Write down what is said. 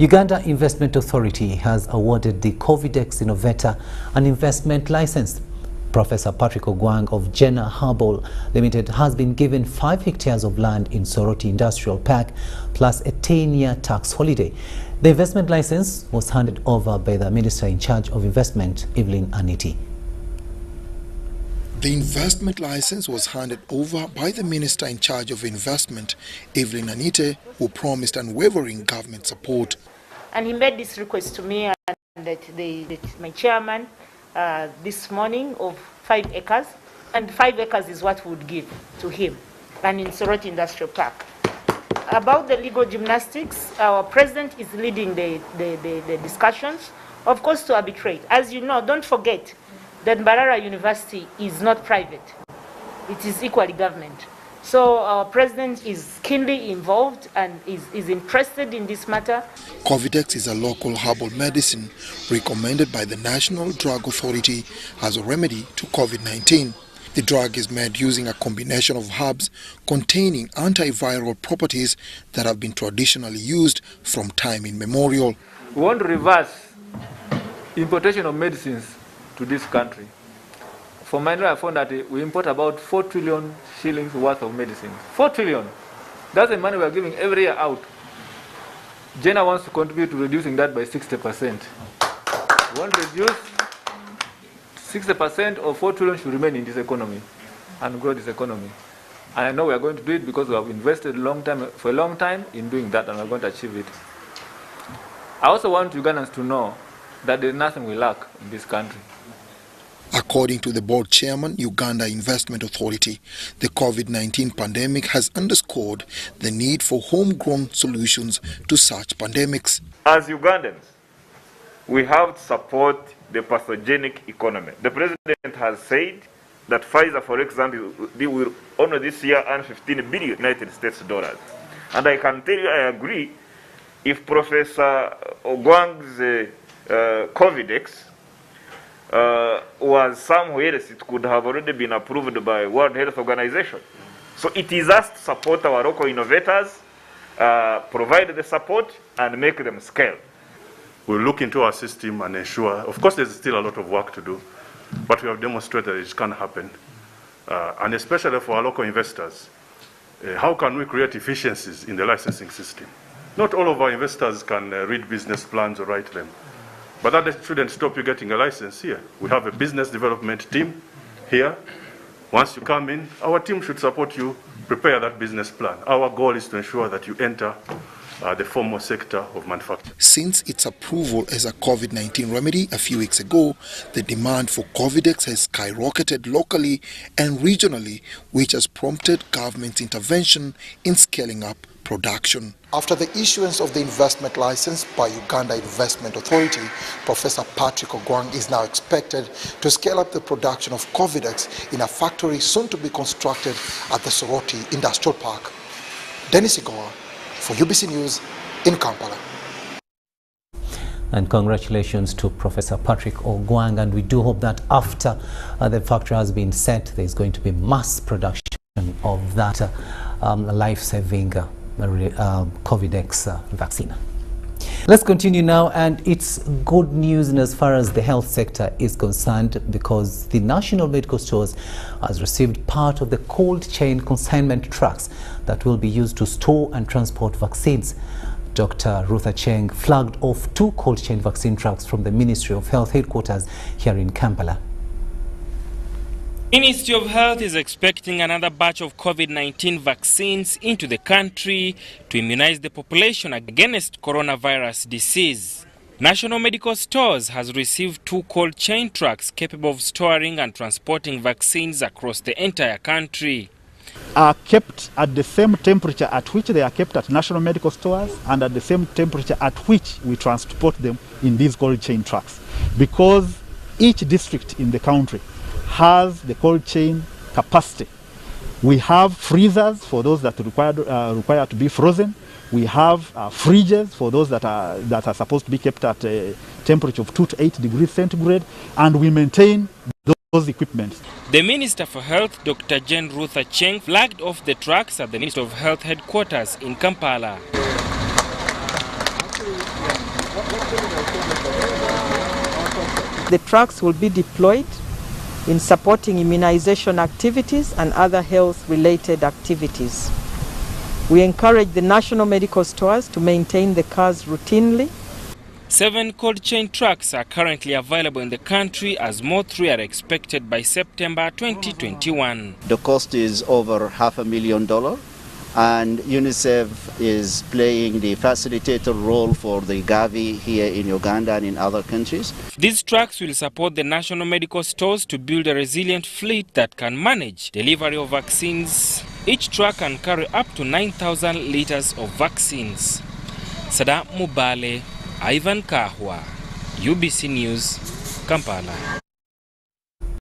Uganda Investment Authority has awarded the Covidex innovator an investment license. Professor Patrick Ogwang of Jenna Harbol Limited has been given 5 hectares of land in Soroti Industrial Park, plus a 10-year tax holiday. The investment license was handed over by the Minister in charge of investment, Evelyn Anite. The investment license was handed over by the Minister in charge of investment, Evelyn Anite, who promised unwavering government support. And he made this request to me and that my chairman this morning of 5 acres, and 5 acres is what we would give to him, and in Soroti Industrial Park. About the legal gymnastics, our president is leading the discussions, of course, to arbitrate. As you know, don't forget, then Barara University is not private. It is equally government. So our president is keenly involved and is interested in this matter. Covidex is a local herbal medicine recommended by the National Drug Authority as a remedy to COVID-19. The drug is made using a combination of herbs containing antiviral properties that have been traditionally used from time immemorial. We want to reverse importation of medicines to this country. For Mandela, I found that we import about 4 trillion shillings worth of medicines. 4 trillion. That's the money we are giving every year out. Jenna wants to contribute to reducing that by 60%. We want to reduce 60% of 4 trillion should remain in this economy and grow this economy. And I know we are going to do it because we have invested for a long time in doing that, and we are going to achieve it. I also want Ugandans to know that there is nothing we lack in this country. According to the board chairman, Uganda Investment Authority, the COVID-19 pandemic has underscored the need for homegrown solutions to such pandemics. As Ugandans, we have to support the pathogenic economy. The president has said that Pfizer, for example, they will honor this year earn $15 billion US dollars. And I can tell you, I agree, if Professor Ogwang's Covidex was somewhere else, it could have already been approved by World Health Organization. So it is us to support our local innovators, provide the support and make them scale. We'll look into our system and ensure, of course there's still a lot of work to do, but we have demonstrated it can happen. And especially for our local investors, how can we create efficiencies in the licensing system? Not all of our investors can read business plans or write them. But that shouldn't stop you getting a license here. We have a business development team here. Once you come in, our team should support you, prepare that business plan. Our goal is to ensure that you enter the formal sector of manufacturing. Since its approval as a COVID-19 remedy a few weeks ago, the demand for Covidex has skyrocketed locally and regionally, which has prompted government intervention in scaling up production. After the issuance of the investment license by Uganda Investment Authority, Professor Patrick Ogwang is now expected to scale up the production of Covidex in a factory soon to be constructed at the Soroti Industrial Park. Denis Igor for UBC News in Kampala. And congratulations to Professor Patrick Ogwang, and we do hope that after the factory has been set, there is going to be mass production of that life-saving Covidex vaccine. Let's continue now, and it's good news in as far as the health sector is concerned, because the National Medical Stores has received part of the cold chain consignment trucks that will be used to store and transport vaccines. Dr. Ruth Acheng flagged off 2 cold chain vaccine trucks from the Ministry of Health headquarters here in Kampala. The Ministry of Health is expecting another batch of COVID-19 vaccines into the country to immunize the population against coronavirus disease. National Medical Stores has received 2 cold chain trucks capable of storing and transporting vaccines across the entire country. Are kept at the same temperature at which they are kept at National Medical Stores, and at the same temperature at which we transport them in these cold chain trucks, because each district in the country has the cold chain capacity. We have freezers for those that require to be frozen. We have fridges for those that are supposed to be kept at a temperature of 2 to 8 degrees centigrade, and we maintain those equipment. The Minister for Health, Dr. Jane Ruth Acheng, flagged off the trucks at the Ministry of Health headquarters in Kampala. The trucks will be deployed in supporting immunization activities and other health-related activities. We encourage the National Medical Stores to maintain the cars routinely. 7 cold chain trucks are currently available in the country, as more 3 are expected by September 2021. The cost is over $500,000, and UNICEF is playing the facilitator role for the Gavi here in Uganda and in other countries. These trucks will support the National Medical Stores to build a resilient fleet that can manage delivery of vaccines. Each truck can carry up to 9,000 liters of vaccines. Sadat Mubale, Ivan Kahua, UBC News, Kampala.